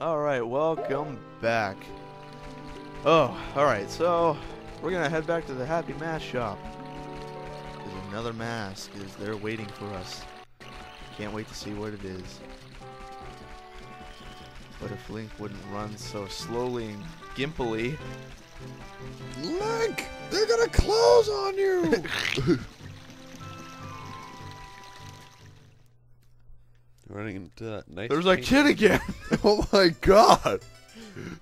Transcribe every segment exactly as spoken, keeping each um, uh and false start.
Alright, welcome back. Oh, alright, so we're gonna head back to the Happy Mask shop. Because another mask is there waiting for us. Can't wait to see what it is. But if Link wouldn't run so slowly and gimpily. Link! They're gonna close on you! Running into that nice There's that kid again! Oh my god!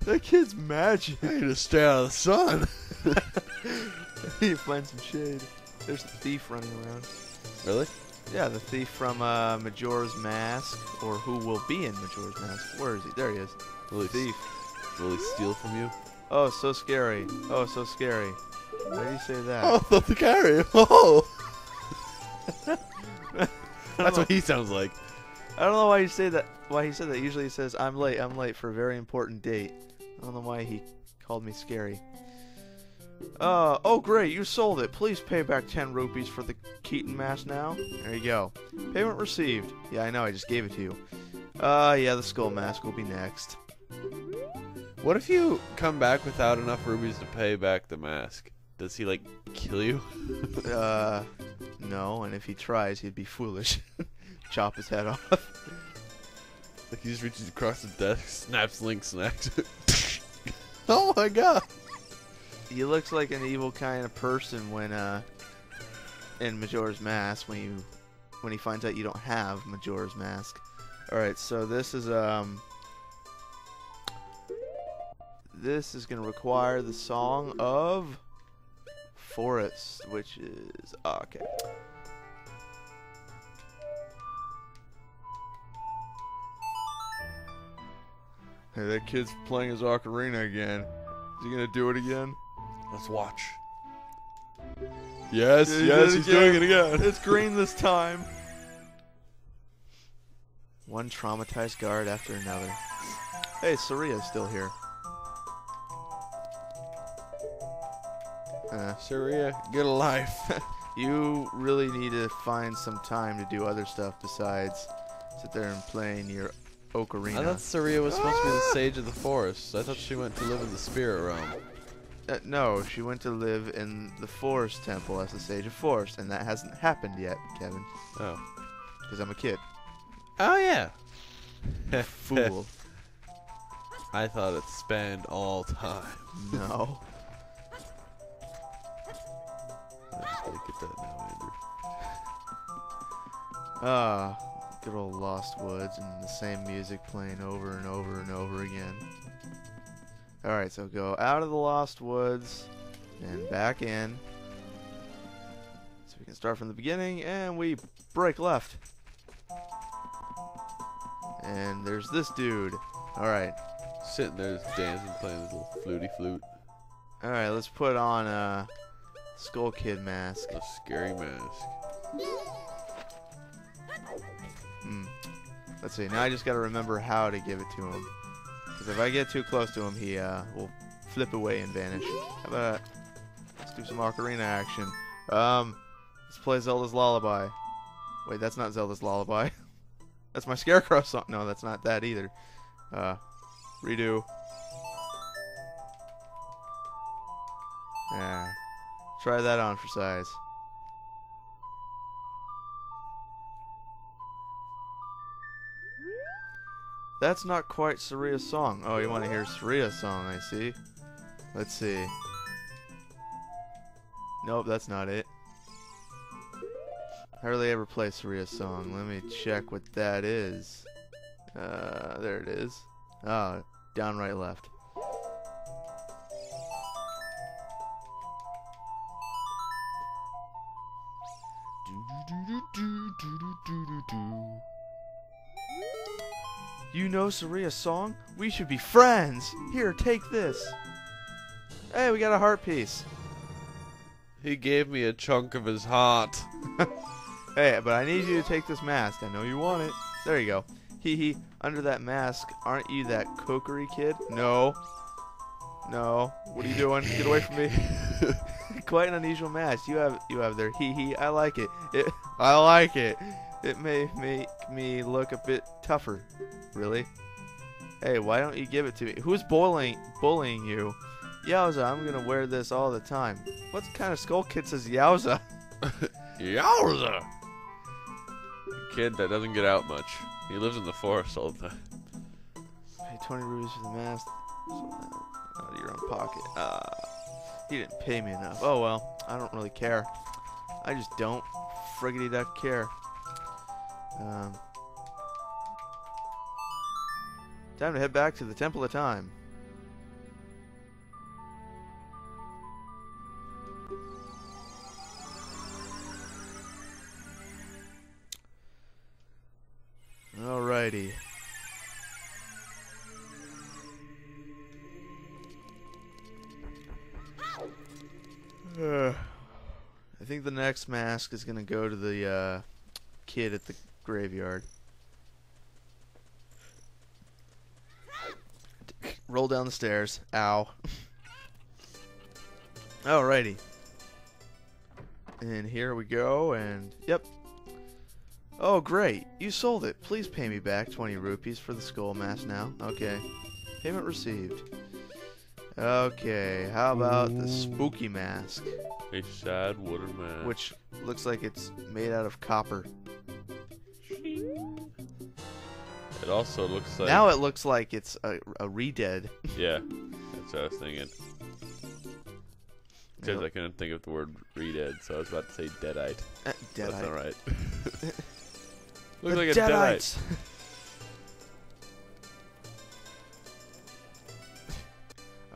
That kid's magic! I need to stay out of the sun! I need to find some shade. There's the thief running around. Really? Yeah, the thief from uh, Majora's Mask, or who will be in Majora's Mask. Where is he? There he is. Will he thief. Will he steal from you? Oh, so scary. Oh, so scary. Why do you say that? Oh, the carry! Oh! That's what he sounds like. I don't know why you say that. Why he said that? Usually he says, "I'm late. I'm late for a very important date." I don't know why he called me scary. Uh oh, great! You sold it. Please pay back ten rupees for the Keaton mask now. There you go. Payment received. Yeah, I know. I just gave it to you. Uh, yeah, the skull mask will be next. What if you come back without enough rupees to pay back the mask? Does he like kill you? uh, no. And if he tries, he'd be foolish. Chop his head off. Like he just reaches across the desk, snaps Link, snacks. Oh my god! He looks like an evil kind of person when, uh, in Majora's Mask, when you, when he finds out you don't have Majora's Mask. All right, so this is um, this is gonna require the Song of Forest, which is oh, okay. Hey, that kid's playing his ocarina again. Is he gonna do it again? Let's watch. Yes, yeah, yes, he's doing it again. It's green this time. One traumatized guard after another. Hey, Saria's still here. Uh, Saria, get a life. You really need to find some time to do other stuff besides sit there and play in your ocarina. I thought Saria was supposed ah! to be the sage of the forest. I thought she went to live in the spirit realm. Uh, no, she went to live in the forest temple as the sage of forest, and that hasn't happened yet, Kevin. Oh. Because I'm a kid. Oh, yeah. Fool. I thought it spanned all time. No. I just gotta get that now, Andrew. Ah. uh. Good old Lost Woods and the same music playing over and over and over again. Alright, so go out of the Lost Woods and back in. So we can start from the beginning and we break left. And there's this dude. Alright. Sitting there just dancing, playing his little fluty flute. Alright, let's put on a Skull Kid mask. A scary mask. Let's see, now I just gotta remember how to give it to him. Because if I get too close to him, he uh, will flip away and vanish. How about, let's do some ocarina action. Um, let's play Zelda's Lullaby. Wait, that's not Zelda's Lullaby. That's my Scarecrow song. No, that's not that either. Uh, redo. Yeah. Try that on for size. That's not quite Saria's song. Oh, you want to hear Saria's song, I see. Let's see. Nope, that's not it. I hardly ever play Saria's song. Let me check what that is. Uh, there it is. Ah, oh, down right left. You know Saria's song? We should be friends! Here, take this! Hey, we got a heart piece! He gave me a chunk of his heart. Hey, but I need you to take this mask. I know you want it. There you go. Hee hee, under that mask, aren't you that Kokiri kid? No. No. What are you doing? Get away from me. Quite an unusual mask. You have you have there. Hee hee, I like it. it. I like it. It may make me look a bit tougher. Really? Hey, why don't you give it to me? Who's bullying bullying you? Yowza, I'm gonna wear this all the time. What kind of skull kid says Yowza? Yowza! A kid that doesn't get out much. He lives in the forest all the time. Hey, twenty rubies for the mask. Out of your own pocket. Uh, you didn't pay me enough. Oh well, I don't really care. I just don't friggity duck care. Um, time to head back to the Temple of Time. Alrighty. Uh, I think the next mask is gonna go to the uh, kid at the graveyard. Roll down the stairs. Ow. Alrighty. And here we go. And yep. Oh great! You sold it. Please pay me back twenty rupees for the skull mask now. Okay. Payment received. Okay, how about the spooky mask? A sad water mask. Which looks like it's made out of copper. It also looks like... Now it looks like it's a, a Re-Dead. Yeah, that's what I was thinking. Because I couldn't think of the word Re-Dead, so I was about to say Deadite. Uh, Deadite. That's not right. Looks like a Deadite.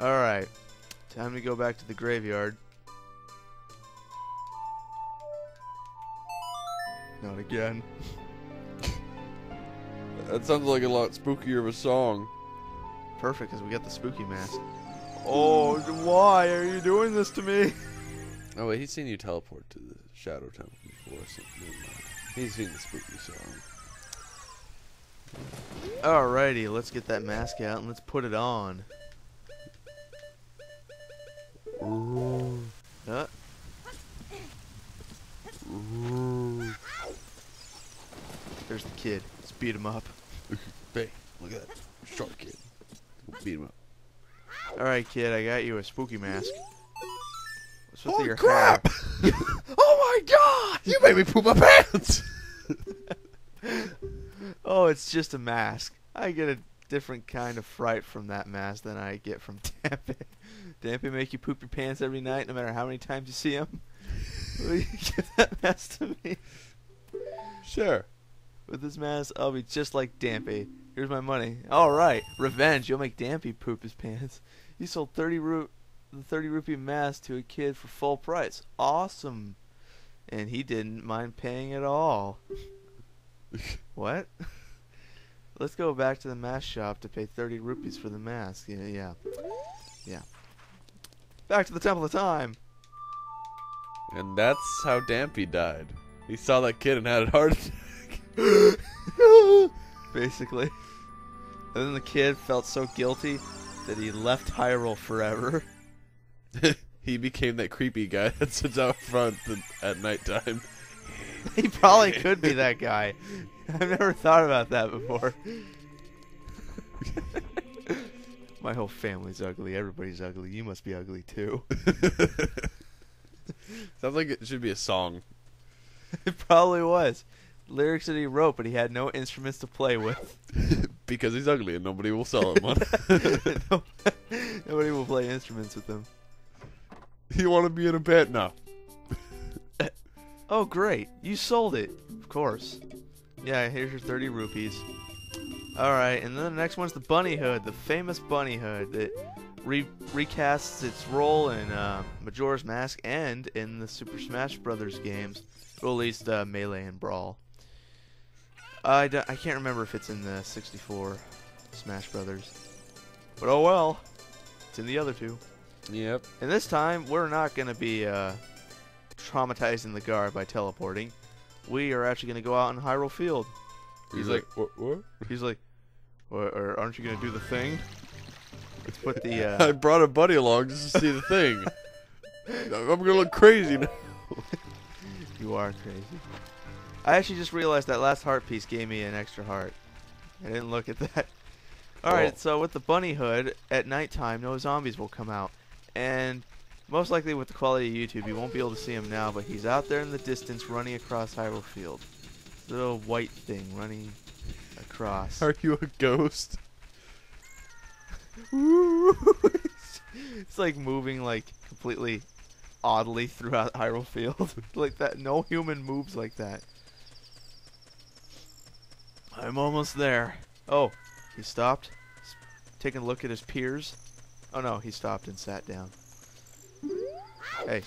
Alright, time to go back to the graveyard. Not again. That sounds like a lot spookier of a song. Perfect, because we got the spooky mask. Oh, why are you doing this to me? Oh wait, he's seen you teleport to the Shadow Temple before, so he's seen the spooky song. Alrighty, let's get that mask out and let's put it on. Ooh. Uh. Ooh. There's the kid. Let's beat him up. Hey, look at that. Shark kid. We'll beat him up. Alright, kid, I got you a spooky mask. What's with oh, your crap! Oh my god! You made me poop my pants! Oh, it's just a mask. I get a different kind of fright from that mask than I get from Dampé. Dampé make you poop your pants every night, no matter how many times you see him? Will you give that mask to me? Sure. With this mask, I'll be just like Dampé. Here's my money. Alright, revenge. You'll make Dampé poop his pants. You sold thirty ru- the thirty rupee mask to a kid for full price. Awesome. And he didn't mind paying at all. What? Let's go back to the mask shop to pay thirty rupees for the mask. Yeah, yeah. Yeah. Back to the Temple of Time. And that's how Dampé died. He saw that kid and had a heart attack. Basically. And then the kid felt so guilty that he left Hyrule forever. He became that creepy guy that sits out front at nighttime. He probably could be that guy. I've never thought about that before. My whole family's ugly. Everybody's ugly. You must be ugly too. Sounds like it should be a song. It probably was. Lyrics that he wrote, but he had no instruments to play with. Because he's ugly and nobody will sell him one. Nobody will play instruments with him. You want to be in a band? No. Oh, great. You sold it. Of course. Yeah, here's your thirty rupees. Alright, and then the next one's the bunny hood, the famous bunny hood that re recasts its role in uh, Majora's Mask and in the Super Smash Brothers games, or at least uh, Melee and Brawl. I, don't, I can't remember if it's in the sixty-four Smash Brothers, but oh well, it's in the other two. Yep. And this time, we're not going to be uh, traumatizing the guard by teleporting. We are actually going to go out in Hyrule Field. He's, he's like, like what, what? He's like, or aren't you gonna do the thing? Let's put the. Uh... I brought a buddy along just to see the thing. I'm gonna look crazy now. You are crazy. I actually just realized that last heart piece gave me an extra heart. I didn't look at that. Alright, so with the bunny hood, at nighttime, no zombies will come out. And most likely with the quality of YouTube, you won't be able to see him now, but he's out there in the distance running across Hyrule Field. Little white thing running across. Are you a ghost? It's like moving like completely oddly throughout Hyrule Field. Like that. No human moves like that. I'm almost there. Oh, he stopped. He's taking a look at his peers. Oh no, he stopped and sat down. Hey,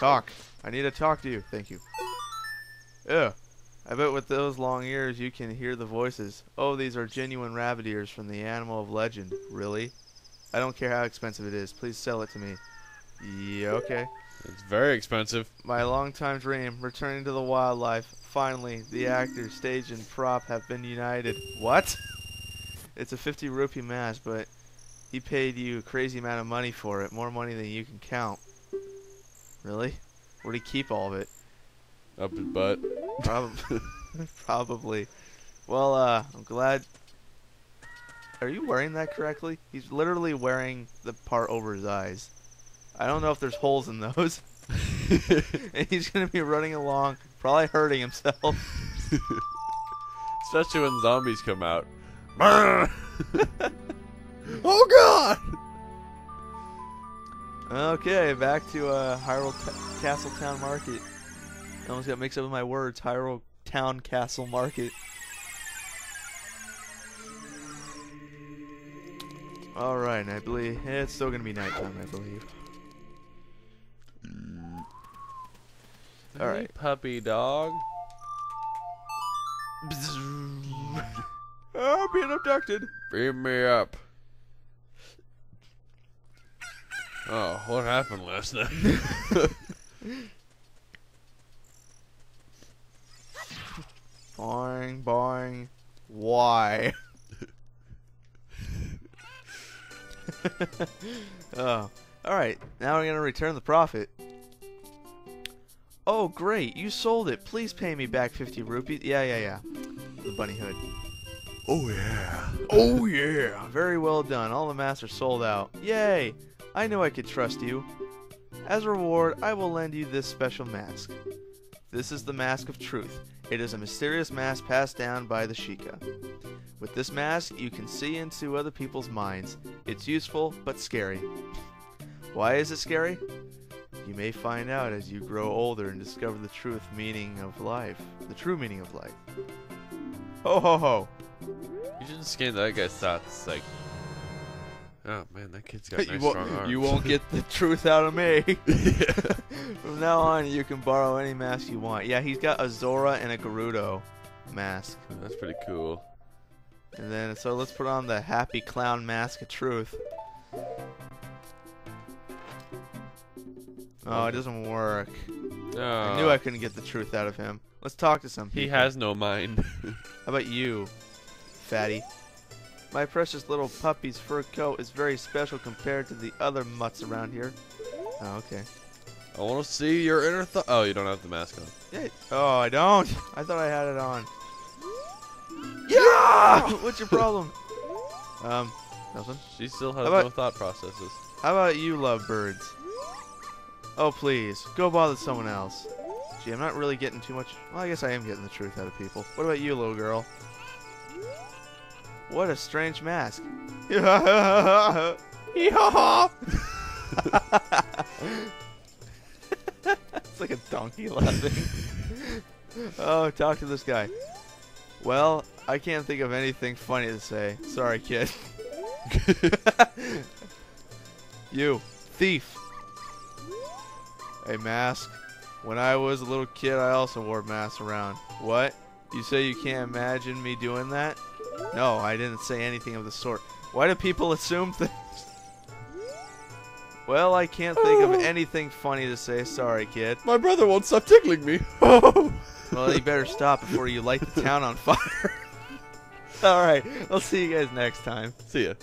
talk. I need to talk to you. Thank you. Ugh. I bet with those long ears you can hear the voices. Oh, these are genuine rabbit ears from the animal of legend. Really? I don't care how expensive it is. Please sell it to me. Yeah, okay. It's very expensive. My long-time dream, returning to the wildlife. Finally, the actor, stage, and prop have been united. What? It's a fifty rupee mask, but he paid you a crazy amount of money for it. More money than you can count. Really? Where'd he keep all of it? Up his butt. Probably. Probably. Well, uh, I'm glad. Are you wearing that correctly? He's literally wearing the part over his eyes. I don't know if there's holes in those. And he's going to be running along, probably hurting himself. Especially when zombies come out. Oh, God! Okay, back to uh, Hyrule T Castle Town Market. I almost got mixed up with my words. Hyrule Town Castle Market. Alright, and I believe it's still going to be nighttime, I believe. All right, puppy dog. I'm being abducted. Beam me up. Oh, what happened last night? Boing, boing. Why? Oh, all right. Now we're gonna return the profit. Oh, great, you sold it. Please pay me back fifty rupees. Yeah, yeah, yeah. The bunny hood. Oh, yeah. Oh, yeah. Very well done. All the masks are sold out. Yay. I knew I could trust you. As a reward, I will lend you this special mask. This is the Mask of Truth. It is a mysterious mask passed down by the Sheikah. With this mask, you can see into other people's minds. It's useful, but scary. Why is it scary? You may find out as you grow older and discover the truth meaning of life. The true meaning of life. Ho ho ho! You shouldn't scan that guy's thoughts, like... Oh man, that kid's got nice strong arms. You won't get the truth out of me! From now on, you can borrow any mask you want. Yeah, he's got a Zora and a Gerudo mask. That's pretty cool. And then, so let's put on the Happy Clown Mask of Truth. Oh, it doesn't work. Oh. I knew I couldn't get the truth out of him. Let's talk to some people. He has no mind. How about you, fatty? My precious little puppy's fur coat is very special compared to the other mutts around here. Oh, okay. I want to see your inner thought. Oh, you don't have the mask on. Yeah. Oh, I don't. I thought I had it on. Yeah! What's your problem? um, nothing. She still has no thought processes. How about you, lovebirds? Oh, please. Go bother someone else. Gee, I'm not really getting too much... Well, I guess I am getting the truth out of people. What about you, little girl? What a strange mask. It's like a donkey laughing. Oh, talk to this guy. Well, I can't think of anything funny to say. Sorry, kid. You thief. A mask. When I was a little kid, I also wore masks around. What? You say you can't imagine me doing that? No, I didn't say anything of the sort. Why do people assume things? Well, I can't think of anything funny to say. Sorry, kid. My brother won't stop tickling me. Well, you better stop before you light the town on fire. Alright, I'll see you guys next time. See ya.